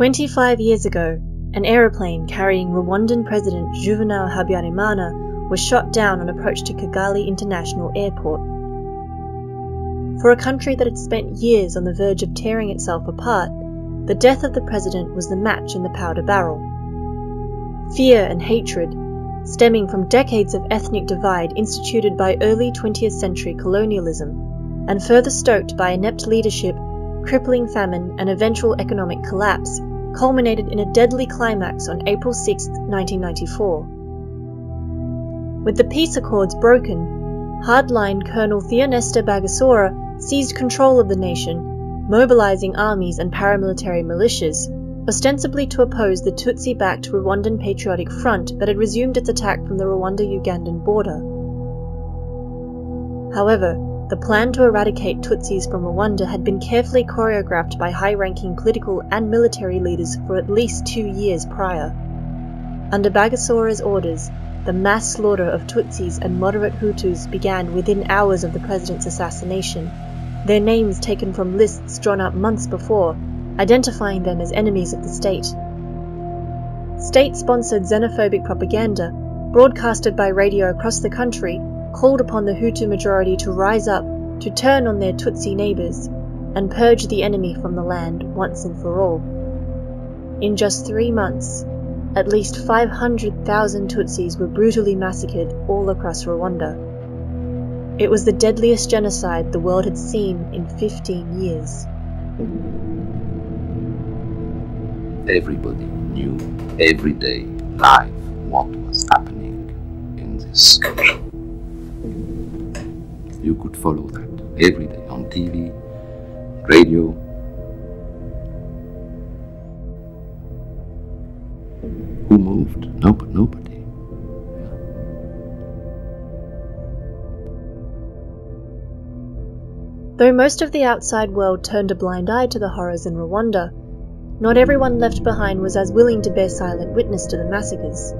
25 years ago, an aeroplane carrying Rwandan President Juvenal Habyarimana was shot down on approach to Kigali International Airport. For a country that had spent years on the verge of tearing itself apart, the death of the president was the match in the powder barrel. Fear and hatred, stemming from decades of ethnic divide instituted by early 20th century colonialism, and further stoked by inept leadership, crippling famine and eventual economic collapse, culminated in a deadly climax on April 6, 1994. With the peace accords broken, hardline Colonel Théoneste Bagosora seized control of the nation, mobilizing armies and paramilitary militias, ostensibly to oppose the Tutsi-backed Rwandan Patriotic Front that had resumed its attack from the Rwanda-Ugandan border. However, the plan to eradicate Tutsis from Rwanda had been carefully choreographed by high-ranking political and military leaders for at least 2 years prior. Under Bagosora's orders, the mass slaughter of Tutsis and moderate Hutus began within hours of the president's assassination, their names taken from lists drawn up months before, identifying them as enemies of the state. State-sponsored xenophobic propaganda, broadcasted by radio across the country, called upon the Hutu majority to rise up, to turn on their Tutsi neighbours, and purge the enemy from the land once and for all. In just 3 months, at least 500,000 Tutsis were brutally massacred all across Rwanda. It was the deadliest genocide the world had seen in 15 years. Everybody knew everyday life what was happening in this country. You could follow that every day on TV, radio. Who moved? Nobody. Though most of the outside world turned a blind eye to the horrors in Rwanda, not everyone left behind was as willing to bear silent witness to the massacres.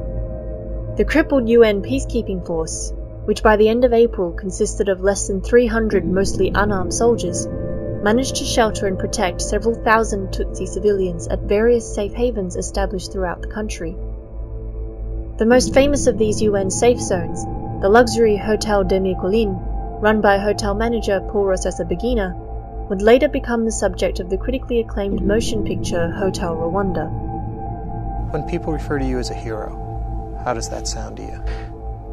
The crippled UN peacekeeping force, which by the end of April consisted of less than 300 mostly unarmed soldiers, managed to shelter and protect several thousand Tutsi civilians at various safe havens established throughout the country. The most famous of these UN safe zones, the luxury Hôtel des Mille Collines, run by hotel manager Paul Rusesabagina, would later become the subject of the critically acclaimed motion picture Hotel Rwanda. When people refer to you as a hero, how does that sound to you?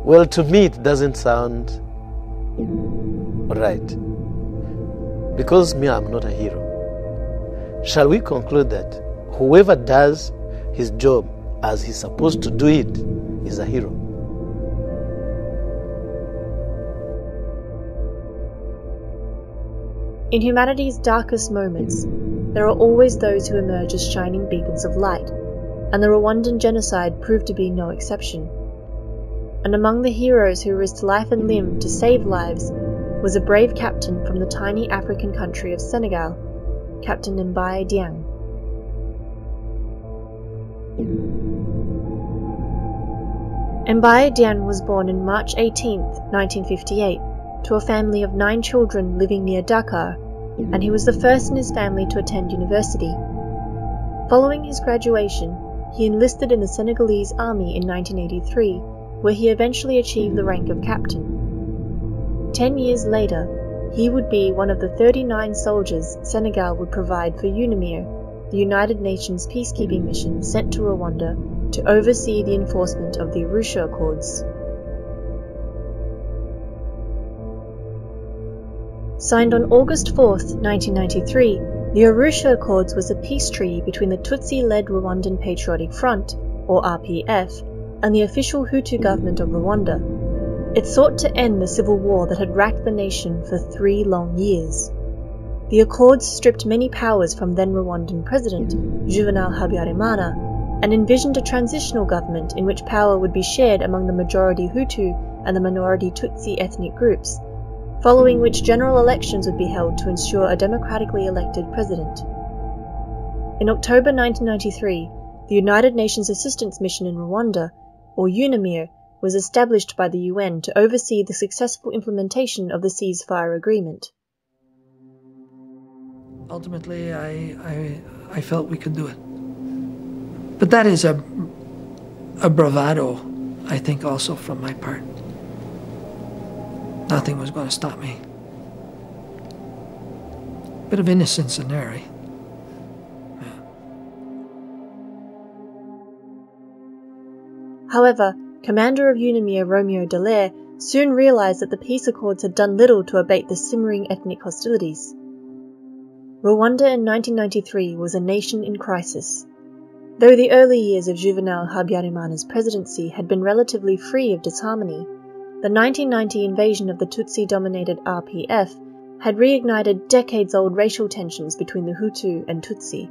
Well, to me it doesn't sound right, because me, I'm not a hero. Shall we conclude that whoever does his job as he's supposed to do it is a hero? In humanity's darkest moments, there are always those who emerge as shining beacons of light, and the Rwandan genocide proved to be no exception. And among the heroes who risked life and limb to save lives was a brave captain from the tiny African country of Senegal, Captain Mbaye Diagne. Mbaye Diagne was born on March 18, 1958, to a family of 9 children living near Dakar, and he was the first in his family to attend university. Following his graduation, he enlisted in the Senegalese army in 1983, where he eventually achieved the rank of captain. 10 years later, he would be one of the 39 soldiers Senegal would provide for UNAMIR, the United Nations peacekeeping mission sent to Rwanda to oversee the enforcement of the Arusha Accords. Signed on August 4, 1993, the Arusha Accords was a peace treaty between the Tutsi-led Rwandan Patriotic Front, or RPF, and the official Hutu government of Rwanda. It sought to end the civil war that had racked the nation for 3 long years. The accords stripped many powers from then-Rwandan president, Juvenal Habyarimana, and envisioned a transitional government in which power would be shared among the majority Hutu and the minority Tutsi ethnic groups, following which general elections would be held to ensure a democratically elected president. In October 1993, the United Nations Assistance Mission in Rwanda, or UNAMIR, was established by the UN to oversee the successful implementation of the ceasefire agreement. Ultimately, I felt we could do it. But that is a bravado, I think, also from my part. Nothing was going to stop me. Bit of innocence in there, right? Yeah. However, Commander of UNAMIR Romeo Dallaire soon realised that the peace accords had done little to abate the simmering ethnic hostilities. Rwanda in 1993 was a nation in crisis. Though the early years of Juvenal Habyarimana's presidency had been relatively free of disharmony, the 1990 invasion of the Tutsi-dominated RPF had reignited decades-old racial tensions between the Hutu and Tutsi.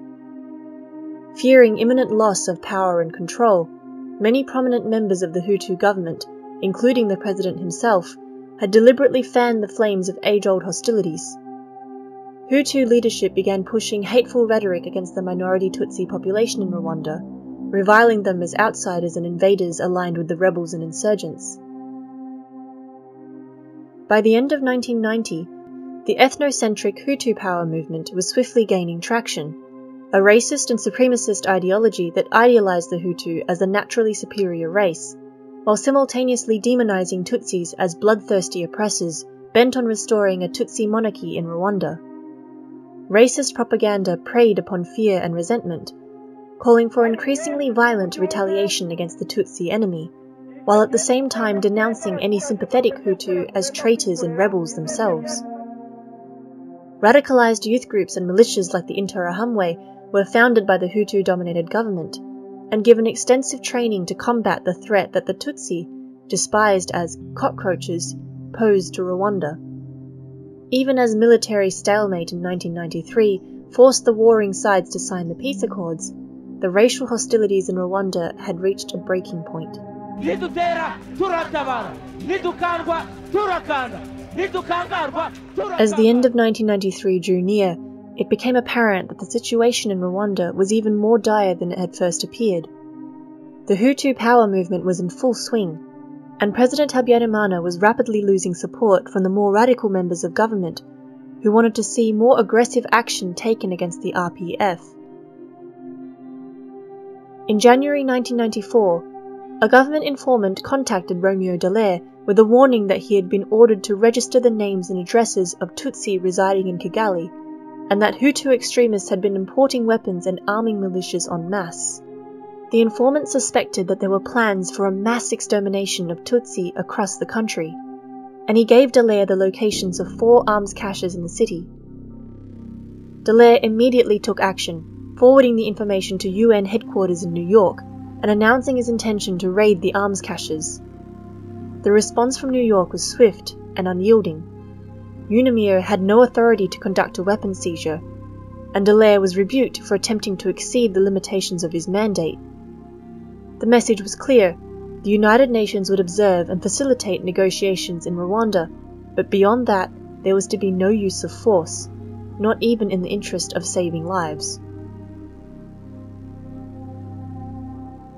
Fearing imminent loss of power and control, many prominent members of the Hutu government, including the president himself, had deliberately fanned the flames of age-old hostilities. Hutu leadership began pushing hateful rhetoric against the minority Tutsi population in Rwanda, reviling them as outsiders and invaders aligned with the rebels and insurgents. By the end of 1990, the ethnocentric Hutu power movement was swiftly gaining traction, a racist and supremacist ideology that idealized the Hutu as a naturally superior race, while simultaneously demonizing Tutsis as bloodthirsty oppressors bent on restoring a Tutsi monarchy in Rwanda. Racist propaganda preyed upon fear and resentment, calling for increasingly violent retaliation against the Tutsi enemy, while at the same time denouncing any sympathetic Hutu as traitors and rebels themselves. Radicalized youth groups and militias like the Interahamwe were founded by the Hutu-dominated government, and given extensive training to combat the threat that the Tutsi, despised as cockroaches, posed to Rwanda. Even as military stalemate in 1993 forced the warring sides to sign the peace accords, the racial hostilities in Rwanda had reached a breaking point. As the end of 1993 drew near, it became apparent that the situation in Rwanda was even more dire than it had first appeared. The Hutu power movement was in full swing, and President Habyarimana was rapidly losing support from the more radical members of government, who wanted to see more aggressive action taken against the RPF. In January 1994, a government informant contacted Romeo Dallaire with a warning that he had been ordered to register the names and addresses of Tutsi residing in Kigali, and that Hutu extremists had been importing weapons and arming militias en masse. The informant suspected that there were plans for a mass extermination of Tutsi across the country, and he gave Dallaire the locations of 4 arms caches in the city. Dallaire immediately took action, forwarding the information to UN headquarters in New York and announcing his intention to raid the arms caches. The response from New York was swift and unyielding. UNAMIR had no authority to conduct a weapon seizure, and Dallaire was rebuked for attempting to exceed the limitations of his mandate. The message was clear: the United Nations would observe and facilitate negotiations in Rwanda, but beyond that, there was to be no use of force, not even in the interest of saving lives.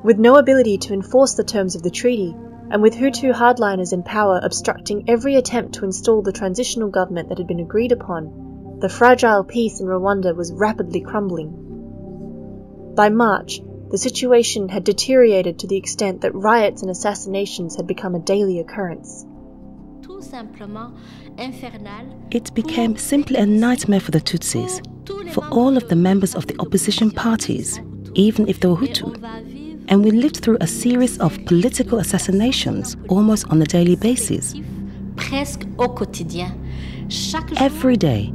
With no ability to enforce the terms of the treaty, and with Hutu hardliners in power obstructing every attempt to install the transitional government that had been agreed upon, the fragile peace in Rwanda was rapidly crumbling. By March, the situation had deteriorated to the extent that riots and assassinations had become a daily occurrence. It became simply a nightmare for the Tutsis, for all of the members of the opposition parties, even if they were Hutu. And we lived through a series of political assassinations almost on a daily basis. Every day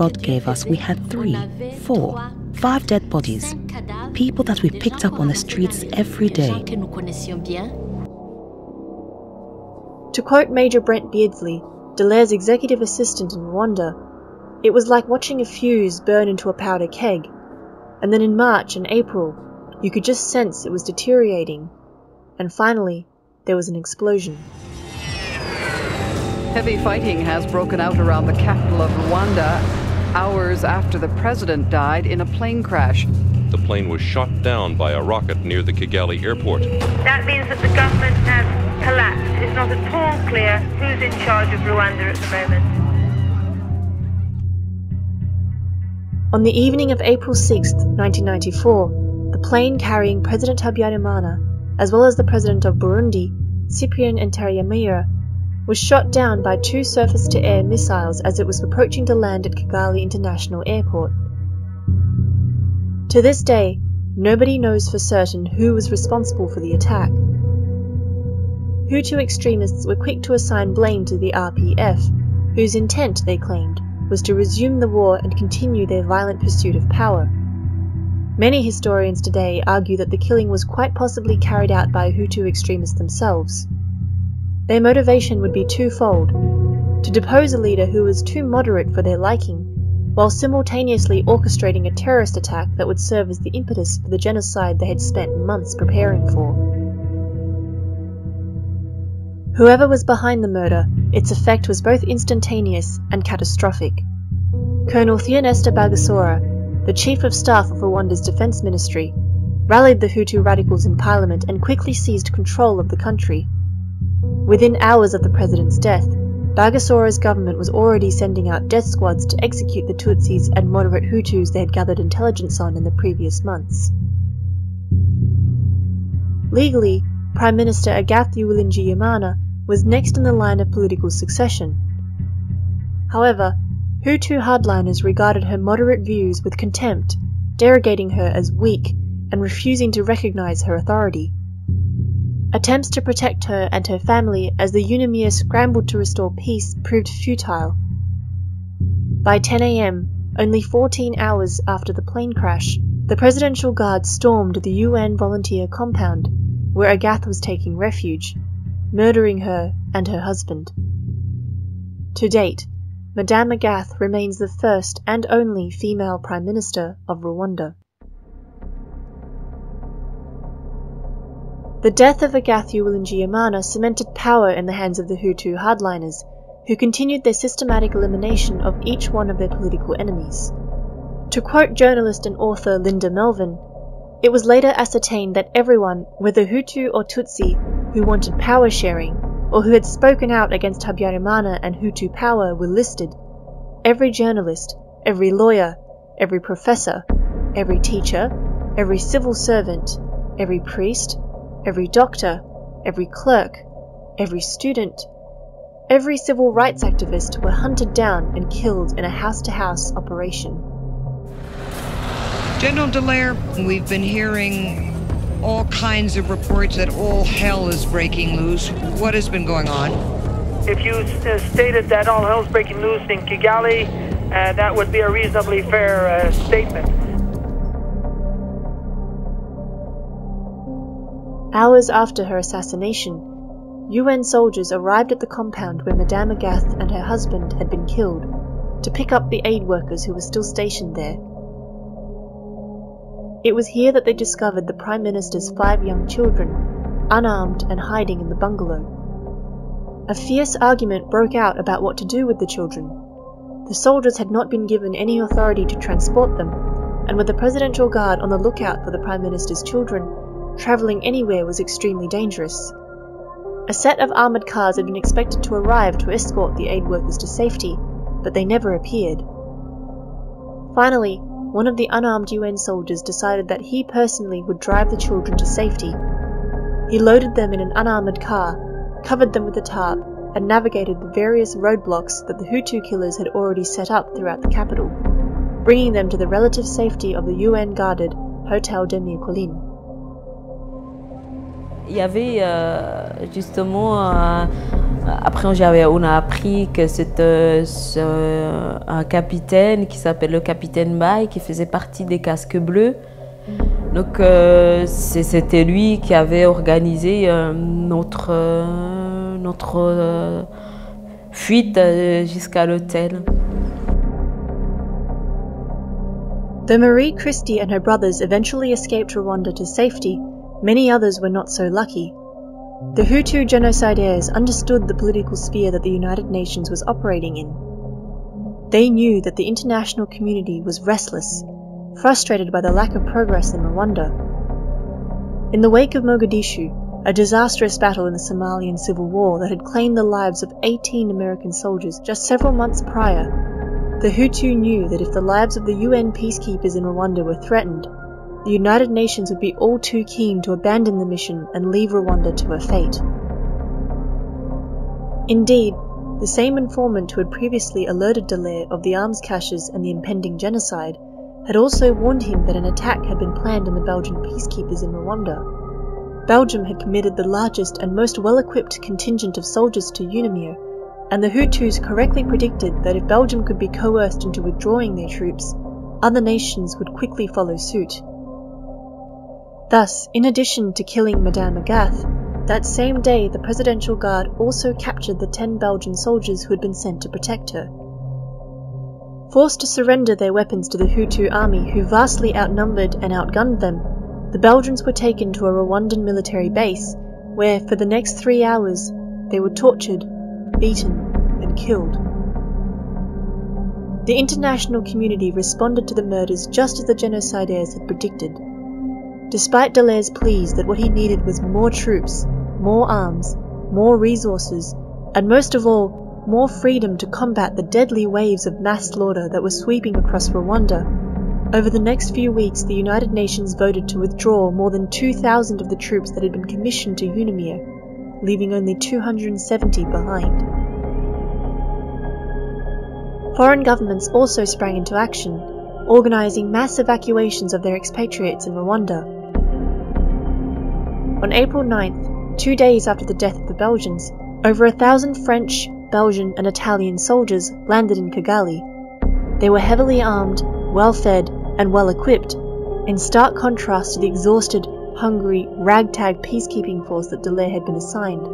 God gave us, we had 3, 4, 5 dead bodies, people that we picked up on the streets every day. To quote Major Brent Beardsley, Dallaire's executive assistant in Rwanda, it was like watching a fuse burn into a powder keg. And then in March and April, you could just sense it was deteriorating, and finally, there was an explosion. Heavy fighting has broken out around the capital of Rwanda, hours after the president died in a plane crash. The plane was shot down by a rocket near the Kigali airport. That means that the government has collapsed. It's not at all clear who's in charge of Rwanda at the moment. On the evening of April 6, 1994, the plane carrying President Habyarimana, as well as the President of Burundi, Cyprien Ntaryamira, was shot down by two surface-to-air missiles as it was approaching to land at Kigali International Airport. To this day, nobody knows for certain who was responsible for the attack. Hutu extremists were quick to assign blame to the RPF, whose intent, they claimed, was to resume the war and continue their violent pursuit of power. Many historians today argue that the killing was quite possibly carried out by Hutu extremists themselves. Their motivation would be twofold: to depose a leader who was too moderate for their liking, while simultaneously orchestrating a terrorist attack that would serve as the impetus for the genocide they had spent months preparing for. Whoever was behind the murder, its effect was both instantaneous and catastrophic. Colonel Théoneste Bagosora, the Chief of Staff of Rwanda's Defense Ministry, rallied the Hutu radicals in parliament and quickly seized control of the country. Within hours of the president's death, Bagosora's government was already sending out death squads to execute the Tutsis and moderate Hutus they had gathered intelligence on in the previous months. Legally, Prime Minister Agathe Uwilingiyimana was next in the line of political succession. However, Hutu hardliners regarded her moderate views with contempt, derogating her as weak and refusing to recognize her authority. Attempts to protect her and her family as the UNAMIR scrambled to restore peace proved futile. By 10 a.m., only 14 hours after the plane crash, the presidential guard stormed the UN volunteer compound, where Agathe was taking refuge, murdering her and her husband. To date, Madame Agathe remains the first and only female Prime Minister of Rwanda. The death of Agathe Uwilingiyimana cemented power in the hands of the Hutu hardliners, who continued their systematic elimination of each one of their political enemies. To quote journalist and author Linda Melvin, it was later ascertained that everyone, whether Hutu or Tutsi, who wanted power sharing, or who had spoken out against Habyarimana and Hutu power were listed. Every journalist, every lawyer, every professor, every teacher, every civil servant, every priest, every doctor, every clerk, every student, every civil rights activist were hunted down and killed in a house-to-house operation. General Dallaire, we've been hearing all kinds of reports that all hell is breaking loose. What has been going on? If you stated that all hell is breaking loose in Kigali, that would be a reasonably fair statement. Hours after her assassination, UN soldiers arrived at the compound where Madame Agathe and her husband had been killed to pick up the aid workers who were still stationed there. It was here that they discovered the Prime Minister's 5 young children, unarmed and hiding in the bungalow. A fierce argument broke out about what to do with the children. The soldiers had not been given any authority to transport them, and with the presidential guard on the lookout for the Prime Minister's children, travelling anywhere was extremely dangerous. A set of armoured cars had been expected to arrive to escort the aid workers to safety, but they never appeared. Finally, one of the unarmed UN soldiers decided that he personally would drive the children to safety. He loaded them in an unarmoured car, covered them with a tarp, and navigated the various roadblocks that the Hutu killers had already set up throughout the capital, bringing them to the relative safety of the UN-guarded Hôtel des Mille Collines. Il y avait justement, après on a appris que c'était un capitaine qui s'appelle le capitaine Mbaye qui faisait partie des Casques Bleus. Donc c'était lui qui avait organisé notre fuite jusqu'à l'hôtel. Though Marie Christie and her brothers eventually escaped Rwanda to safety, many others were not so lucky. The Hutu genocidaires understood the political sphere that the United Nations was operating in. They knew that the international community was restless, frustrated by the lack of progress in Rwanda. In the wake of Mogadishu, a disastrous battle in the Somalian civil war that had claimed the lives of 18 American soldiers just several months prior, the Hutu knew that if the lives of the UN peacekeepers in Rwanda were threatened, the United Nations would be all too keen to abandon the mission and leave Rwanda to her fate. Indeed, the same informant who had previously alerted Dallaire of the arms caches and the impending genocide had also warned him that an attack had been planned on the Belgian peacekeepers in Rwanda. Belgium had committed the largest and most well-equipped contingent of soldiers to UNAMIR, and the Hutus correctly predicted that if Belgium could be coerced into withdrawing their troops, other nations would quickly follow suit. Thus, in addition to killing Madame Agathe, that same day the Presidential Guard also captured the 10 Belgian soldiers who had been sent to protect her. Forced to surrender their weapons to the Hutu army, who vastly outnumbered and outgunned them, the Belgians were taken to a Rwandan military base, where for the next 3 hours they were tortured, beaten and killed. The international community responded to the murders just as the genocidaires had predicted. Despite Dallaire's pleas that what he needed was more troops, more arms, more resources, and most of all, more freedom to combat the deadly waves of mass slaughter that were sweeping across Rwanda, over the next few weeks the United Nations voted to withdraw more than 2,000 of the troops that had been commissioned to UNAMIR, leaving only 270 behind. Foreign governments also sprang into action, organising mass evacuations of their expatriates in Rwanda. On April 9th, 2 days after the death of the Belgians, over 1,000 French, Belgian and Italian soldiers landed in Kigali. They were heavily armed, well-fed and well-equipped, in stark contrast to the exhausted, hungry, ragtag peacekeeping force that Dallaire had been assigned.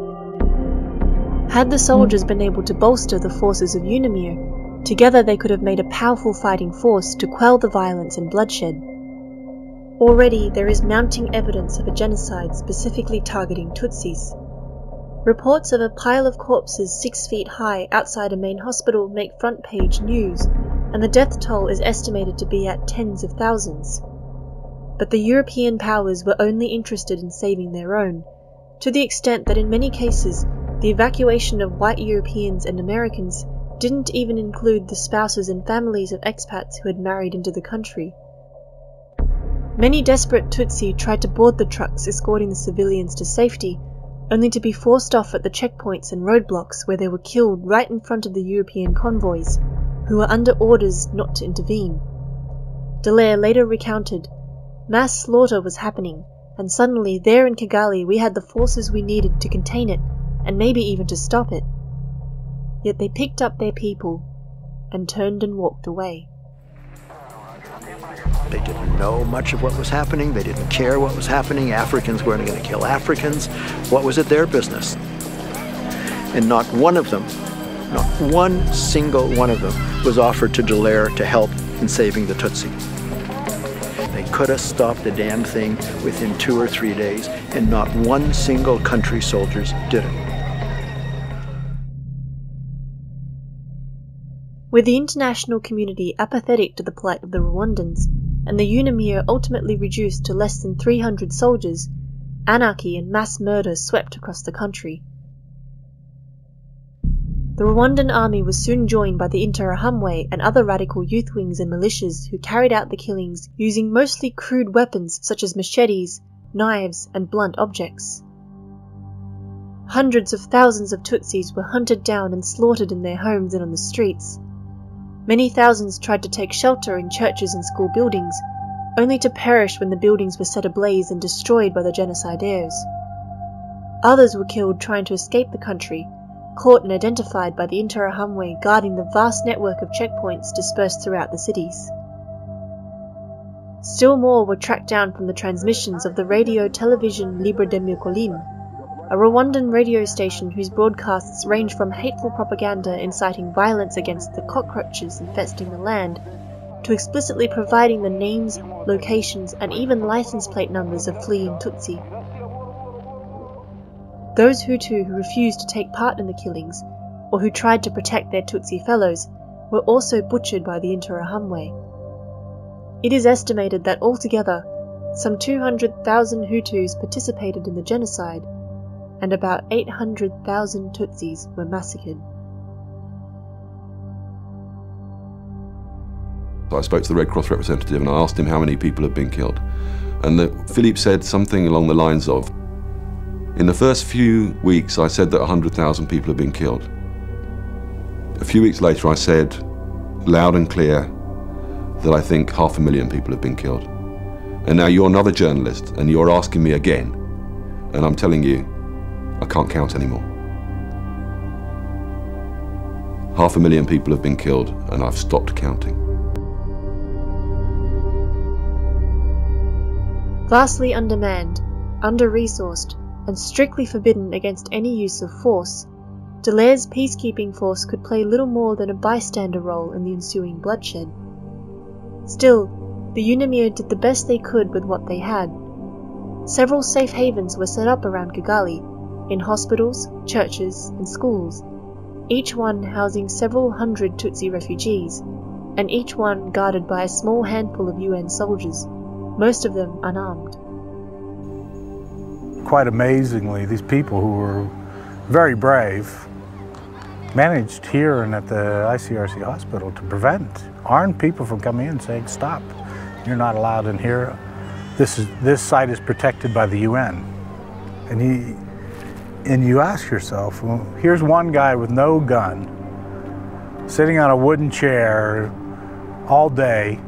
Had the soldiers been able to bolster the forces of UNAMIR, together they could have made a powerful fighting force to quell the violence and bloodshed. Already there is mounting evidence of a genocide specifically targeting Tutsis. Reports of a pile of corpses 6 feet high outside a main hospital make front page news, and the death toll is estimated to be at tens of thousands. But the European powers were only interested in saving their own, to the extent that in many cases the evacuation of white Europeans and Americans didn't even include the spouses and families of expats who had married into the country. Many desperate Tutsi tried to board the trucks escorting the civilians to safety, only to be forced off at the checkpoints and roadblocks where they were killed right in front of the European convoys, who were under orders not to intervene. Dallaire later recounted, "Mass slaughter was happening, and suddenly there in Kigali we had the forces we needed to contain it, and maybe even to stop it. Yet they picked up their people, and turned and walked away." They didn't know much of what was happening, they didn't care what was happening, Africans weren't going to kill Africans, what was it their business? And not one of them, not one single one of them, was offered to Dallaire to help in saving the Tutsi. They could have stopped the damn thing within 2 or 3 days, and not one single country soldier's did it. With the international community apathetic to the plight of the Rwandans, and the UNAMIR ultimately reduced to less than 300 soldiers, anarchy and mass murder swept across the country. The Rwandan army was soon joined by the Interahamwe and other radical youth wings and militias who carried out the killings using mostly crude weapons such as machetes, knives and blunt objects. Hundreds of thousands of Tutsis were hunted down and slaughtered in their homes and on the streets. Many thousands tried to take shelter in churches and school buildings, only to perish when the buildings were set ablaze and destroyed by the genocidaires. Others were killed trying to escape the country, caught and identified by the Interahamwe guarding the vast network of checkpoints dispersed throughout the cities. Still more were tracked down from the transmissions of the Radio Télévision Libre des Mille Collines, a Rwandan radio station whose broadcasts range from hateful propaganda inciting violence against the cockroaches infesting the land, to explicitly providing the names, locations and even license plate numbers of fleeing Tutsi. Those Hutu who refused to take part in the killings, or who tried to protect their Tutsi fellows, were also butchered by the Interahamwe. It is estimated that altogether, some 200,000 Hutus participated in the genocide, and about 800,000 Tutsis were massacred. I spoke to the Red Cross representative and I asked him how many people had been killed. And Philippe said something along the lines of, in the first few weeks I said that 100,000 people had been killed. A few weeks later I said, loud and clear, that I think 500,000 people have been killed. And now you're another journalist and you're asking me again, and I'm telling you, I can't count anymore. 500,000 people have been killed and I've stopped counting. Vastly undermanned, under-resourced, and strictly forbidden against any use of force, Dallaire's peacekeeping force could play little more than a bystander role in the ensuing bloodshed. Still, the UNAMIR did the best they could with what they had. Several safe havens were set up around Kigali, in hospitals, churches, and schools, each one housing several hundred Tutsi refugees, and each one guarded by a small handful of UN soldiers, most of them unarmed. Quite amazingly, these people who were very brave managed here and at the ICRC hospital to prevent armed people from coming in saying, stop, you're not allowed in here. This site is protected by the UN. And you ask yourself, well, here's one guy with no gun sitting on a wooden chair all day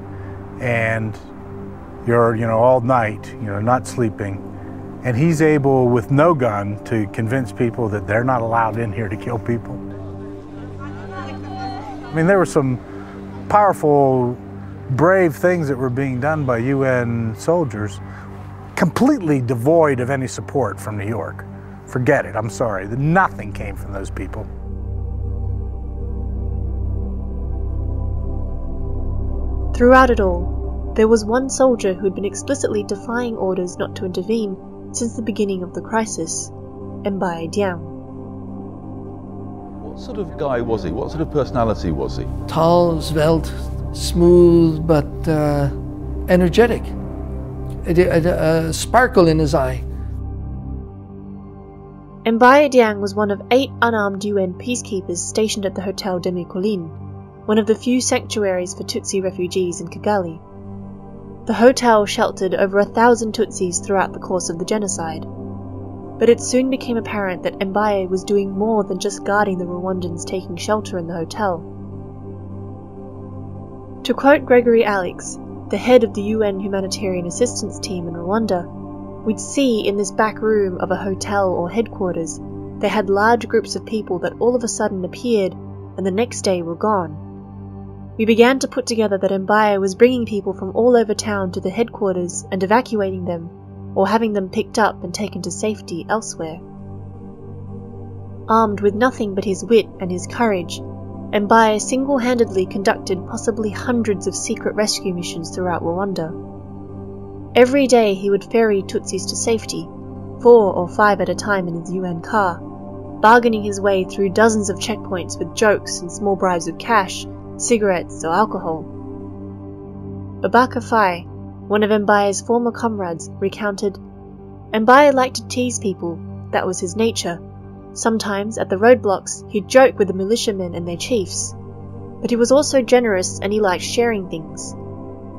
and you're, all night, not sleeping. And he's able, with no gun, to convince people that they're not allowed in here to kill people. I mean, there were some powerful, brave things that were being done by UN soldiers, completely devoid of any support from New York. Forget it, I'm sorry, nothing came from those people. Throughout it all, there was one soldier who'd been explicitly defying orders not to intervene since the beginning of the crisis, Mbaye Diagne. What sort of guy was he? What sort of personality was he? Tall, svelte, smooth, but energetic. A sparkle in his eye. Mbaye Diagne was one of 8 unarmed UN peacekeepers stationed at the Hôtel des Mille Collines, one of the few sanctuaries for Tutsi refugees in Kigali. The hotel sheltered over 1,000 Tutsis throughout the course of the genocide. But it soon became apparent that Mbaye was doing more than just guarding the Rwandans taking shelter in the hotel. To quote Gregory Alex, the head of the UN humanitarian assistance team in Rwanda, we'd see in this back room of a hotel or headquarters, they had large groups of people that all of a sudden appeared and the next day were gone. We began to put together that Mbaye was bringing people from all over town to the headquarters and evacuating them, or having them picked up and taken to safety elsewhere. Armed with nothing but his wit and his courage, Mbaye single-handedly conducted possibly hundreds of secret rescue missions throughout Rwanda. Every day he would ferry Tutsis to safety, 4 or 5 at a time in his UN car, bargaining his way through dozens of checkpoints with jokes and small bribes of cash, cigarettes or alcohol. Babacar Faye, one of Mbaye's former comrades, recounted, Mbaye liked to tease people, that was his nature. Sometimes, at the roadblocks, he'd joke with the militiamen and their chiefs. But he was also generous and he liked sharing things.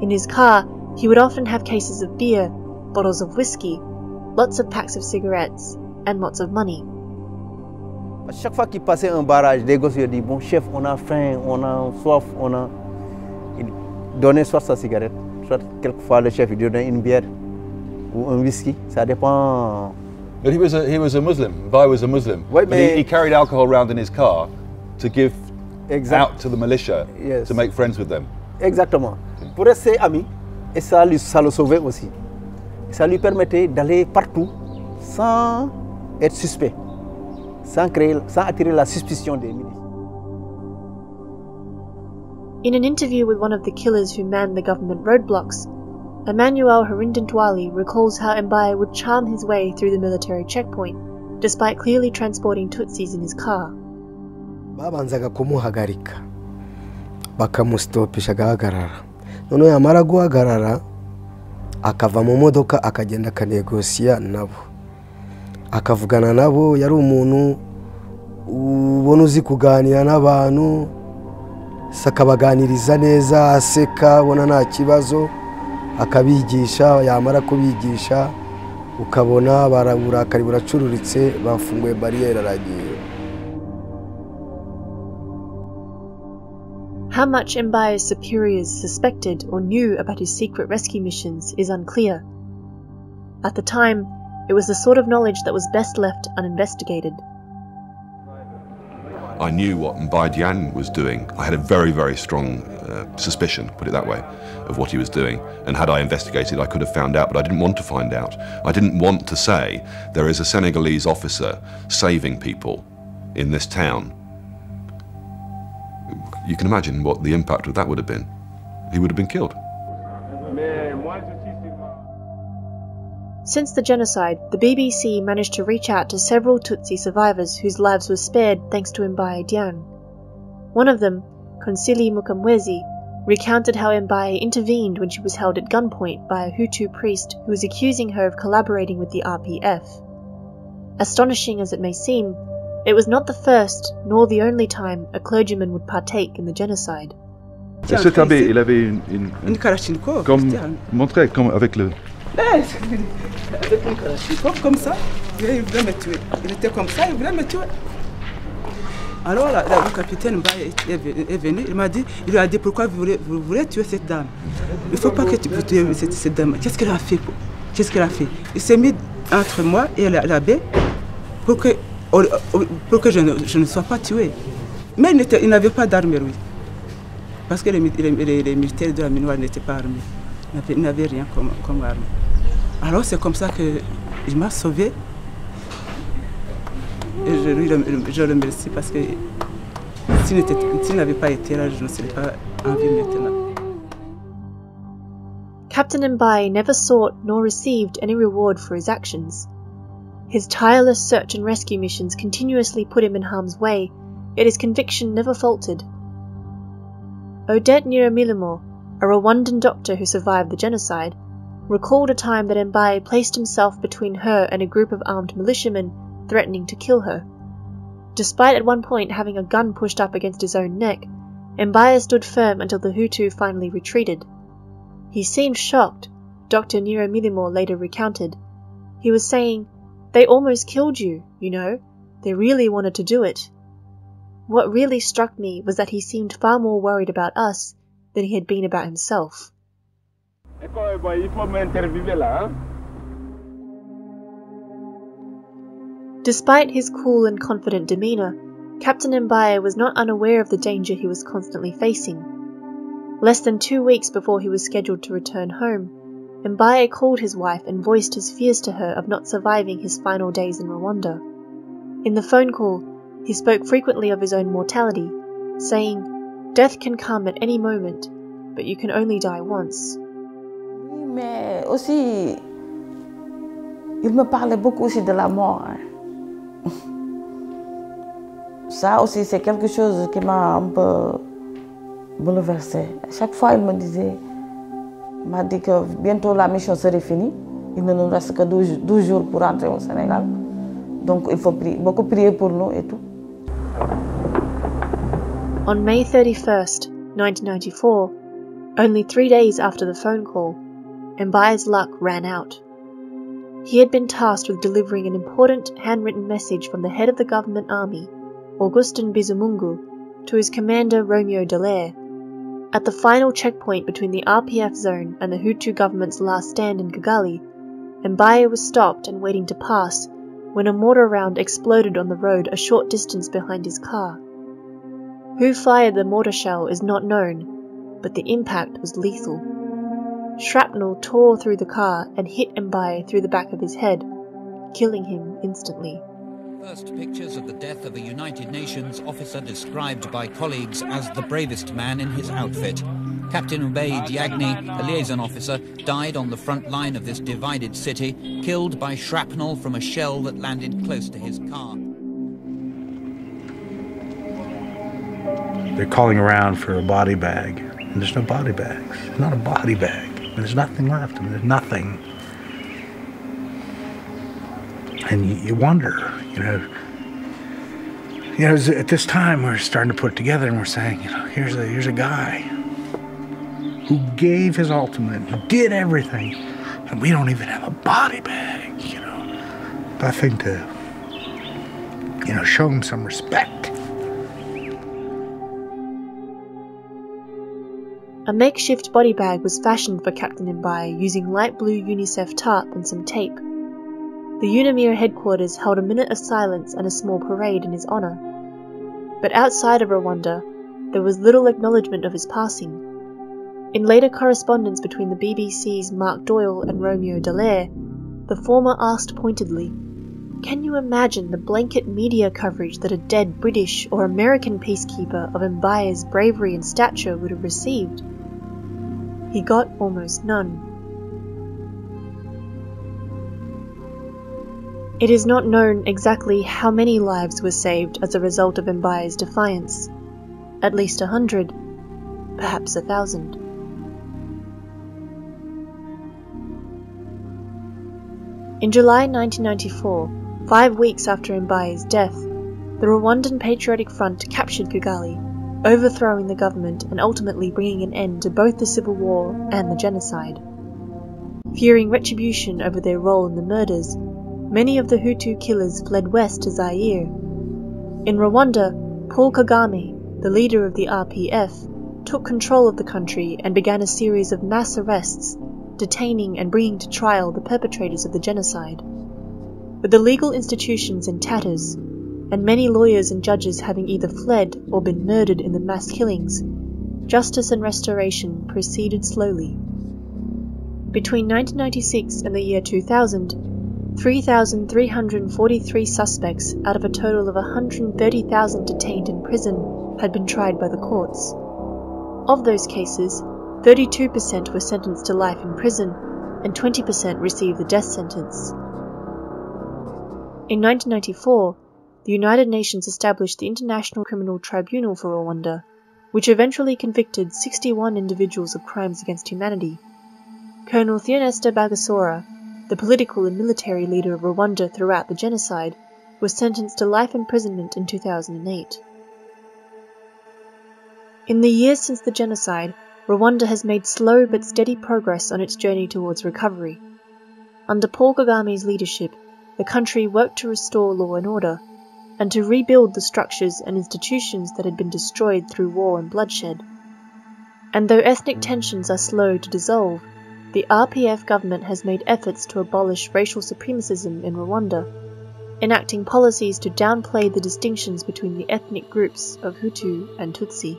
In his car, he would often have cases of beer, bottles of whiskey, lots of packs of cigarettes, and lots of money. À chaque fois qu'il passait un barrage, les gosses lui disaient, bon chef, on a faim, on a soif, on a... Il donnait soit sa cigarette, soit quelquefois le chef lui donnait une bière ou un whisky, ça dépend. But he was a Muslim, Mbaye was a Muslim. Oui, mais... he carried alcohol around in his car to give out to the militia, yes, to make friends with them. Exactement. Pour rester ami, et ça le sauvait aussi. Ça lui permettait d'aller partout sans être suspect. Sans attirer la suspicion des milices. In an interview with one of the killers who manned the government roadblocks, Emmanuel Harindentwali recalls how Mbaye would charm his way through the military checkpoint, despite clearly transporting Tutsis in his car. Babanzaga kumuhagarika, bakamustopisha agahagarara. Noneho yamara guhagarara, akava mu modoka akagenda akanegosia nabo. Akavugana nabo, yari umuntu ubona uzi kuganira n'abantu, sakabaganiriza neza aseka bona nta kibazo akabigisha yamara kubigisha ukabona barabura kari buracururitse bafunguye barriere aragiye. How much Mbaye's superiors suspected or knew about his secret rescue missions is unclear. At the time, it was the sort of knowledge that was best left uninvestigated. I knew what Mbaye Diagne was doing. I had a very, very strong suspicion, put it that way, of what he was doing. And had I investigated, I could have found out, but I didn't want to find out. I didn't want to say, there is a Senegalese officer saving people in this town. You can imagine what the impact of that would have been. He would have been killed. Since the genocide, the BBC managed to reach out to several Tutsi survivors whose lives were spared thanks to Mbaye Diagne. One of them, Konsili Mukamwezi, recounted how Mbaye intervened when she was held at gunpoint by a Hutu priest who was accusing her of collaborating with the RPF. Astonishing as it may seem, it was not the first nor the only time a clergyman would partake in the genocide. Cet abbé, il avait une Kalachnikov, comme montré comme avec le. Avec une Kalachnikov comme ça, il voulait me tuer. Il était comme ça, il voulait me tuer. Alors le capitaine Mbaye est venu, il m'a dit, il lui a dit pourquoi vous voulez tuer cette dame. Il ne faut pas que tu tues cette dame. Qu'est-ce qu'elle a fait? Qu'est-ce qu'elle a fait? Il s'est mis entre moi et l'abbé pour que je ne sois pas tué. Mais il n'avait pas d'armes, oui. Parce que les militaires de la minoire n'étaient pas armés. Ils n'avaient rien comme arme. Alors c'est comme ça qu'il m'a sauvé. Et je le remercie parce que s'il n'avait pas été là, je ne serais pas en vie maintenant. Captain Mbaye never sought nor received any reward for his actions. His tireless search and rescue missions continuously put him in harm's way, yet his conviction never faltered. Odette Niromilimor, a Rwandan doctor who survived the genocide, recalled a time that Mbaye placed himself between her and a group of armed militiamen threatening to kill her. Despite at one point having a gun pushed up against his own neck, Mbaye stood firm until the Hutu finally retreated. He seemed shocked, Dr. Niromilimor later recounted. He was saying, "They almost killed you, you know. They really wanted to do it." What really struck me was that he seemed far more worried about us than he had been about himself. Despite his cool and confident demeanour, Captain Mbaye was not unaware of the danger he was constantly facing. Less than 2 weeks before he was scheduled to return home, Mbaye called his wife and voiced his fears to her of not surviving his final days in Rwanda. In the phone call, he spoke frequently of his own mortality, saying, "Death can come at any moment, but you can only die once." Mais aussi, il me parlait beaucoup aussi de la mort. Ça aussi, c'est quelque chose qui m'a un peu bouleversée. Chaque fois, il me disait. Il m'a dit que bientôt la mission serait finie. Il ne nous reste que 12 jours pour rentrer au Sénégal. Donc il faut beaucoup prier pour nous et tout. On May 31st, 1994, only 3 days after the phone call, Mbaye's luck ran out. He had been tasked with delivering an important handwritten message from the head of the government army, Augustin Bizumungu, to his commander Romeo Dallaire. At the final checkpoint between the RPF zone and the Hutu government's last stand in Kigali, Mbaye was stopped and waiting to pass when a mortar round exploded on the road a short distance behind his car. Who fired the mortar shell is not known, but the impact was lethal. Shrapnel tore through the car and hit Mbaye through the back of his head, killing him instantly. First pictures of the death of a United Nations officer described by colleagues as the bravest man in his outfit. Captain Mbaye Diagne, a liaison officer, died on the front line of this divided city, killed by shrapnel from a shell that landed close to his car. They're calling around for a body bag, and there's no body bags. There's not a body bag, and there's nothing left. I mean, there's nothing. And you wonder, you know, you know, at this time we're starting to put it together, and we're saying, you know, here's a guy who gave his ultimate, who did everything, and we don't even have a body bag, you know. But I think to, you know, show him some respect. A makeshift body bag was fashioned for Captain Mbaye using light blue UNICEF tarp and some tape. The UNAMIR headquarters held a minute of silence and a small parade in his honour. But outside of Rwanda, there was little acknowledgement of his passing. In later correspondence between the BBC's Mark Doyle and Romeo Dallaire, the former asked pointedly, "Can you imagine the blanket media coverage that a dead British or American peacekeeper of Mbaye's bravery and stature would have received?" He got almost none. It is not known exactly how many lives were saved as a result of Mbaye's defiance. At least 100, perhaps 1,000. In July 1994, 5 weeks after Mbaye's death, the Rwandan Patriotic Front captured Kigali, overthrowing the government and ultimately bringing an end to both the civil war and the genocide. Fearing retribution over their role in the murders, many of the Hutu killers fled west to Zaire. In Rwanda, Paul Kagame, the leader of the RPF, took control of the country and began a series of mass arrests, detaining and bringing to trial the perpetrators of the genocide. With the legal institutions in tatters, and many lawyers and judges having either fled or been murdered in the mass killings, justice and restoration proceeded slowly. Between 1996 and the year 2000, 3,343 suspects out of a total of 130,000 detained in prison had been tried by the courts. Of those cases, 32% were sentenced to life in prison, and 20% received the death sentence. In 1994, the United Nations established the International Criminal Tribunal for Rwanda, which eventually convicted 61 individuals of crimes against humanity. Colonel Théoneste Bagosora, the political and military leader of Rwanda throughout the genocide, was sentenced to life imprisonment in 2008. In the years since the genocide, Rwanda has made slow but steady progress on its journey towards recovery. Under Paul Kagame's leadership, the country worked to restore law and order, and to rebuild the structures and institutions that had been destroyed through war and bloodshed. And though ethnic tensions are slow to dissolve, the RPF government has made efforts to abolish racial supremacism in Rwanda, enacting policies to downplay the distinctions between the ethnic groups of Hutu and Tutsi.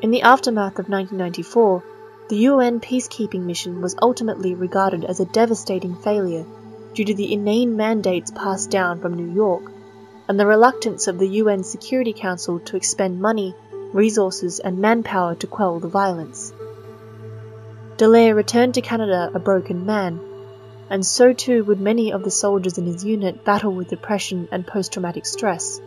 In the aftermath of 1994, the UN peacekeeping mission was ultimately regarded as a devastating failure due to the inane mandates passed down from New York and the reluctance of the UN Security Council to expend money, resources and manpower to quell the violence. Dallaire returned to Canada a broken man, and so too would many of the soldiers in his unit battle with depression and post-traumatic stress.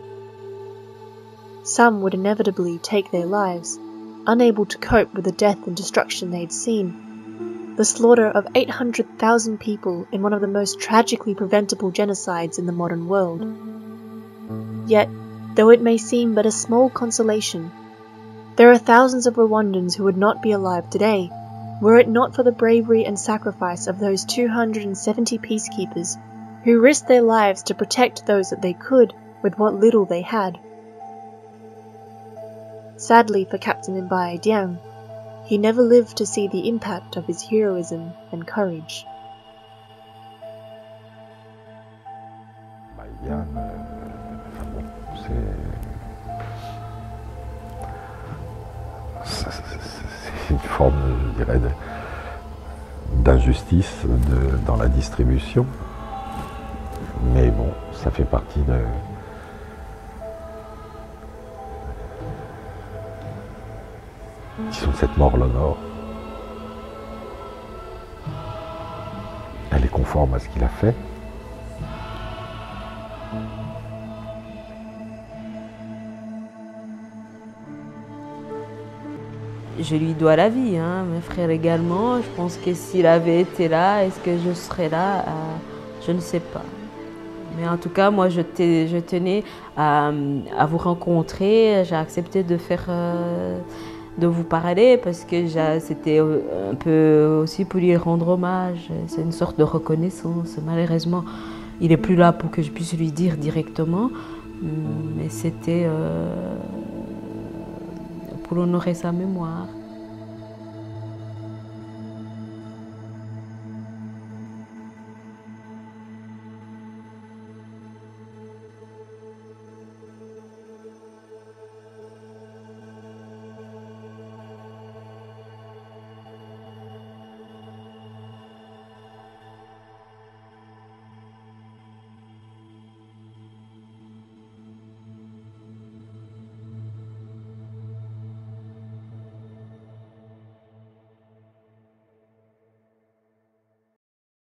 Some would inevitably take their lives, unable to cope with the death and destruction they'd seen, the slaughter of 800,000 people in one of the most tragically preventable genocides in the modern world. Yet, though it may seem but a small consolation, there are thousands of Rwandans who would not be alive today, were it not for the bravery and sacrifice of those 270 peacekeepers who risked their lives to protect those that they could with what little they had. Sadly for Captain Mbaye Diagne, he never lived to see the impact of his heroism and courage. C'est une forme, je dirais, d'injustice dans la distribution, mais bon, ça fait partie de... Cette mort l'honore. Elle est conforme à ce qu'il a fait. Je lui dois la vie, hein, mes frères également. Je pense que s'il avait été là, est-ce que je serais là? Je ne sais pas. Mais en tout cas, moi, je tenais à vous rencontrer. J'ai accepté de faire... de vous parler parce que c'était un peu aussi pour lui rendre hommage. C'est une sorte de reconnaissance. Malheureusement, il n'est plus là pour que je puisse lui dire directement. Mais c'était pour honorer sa mémoire.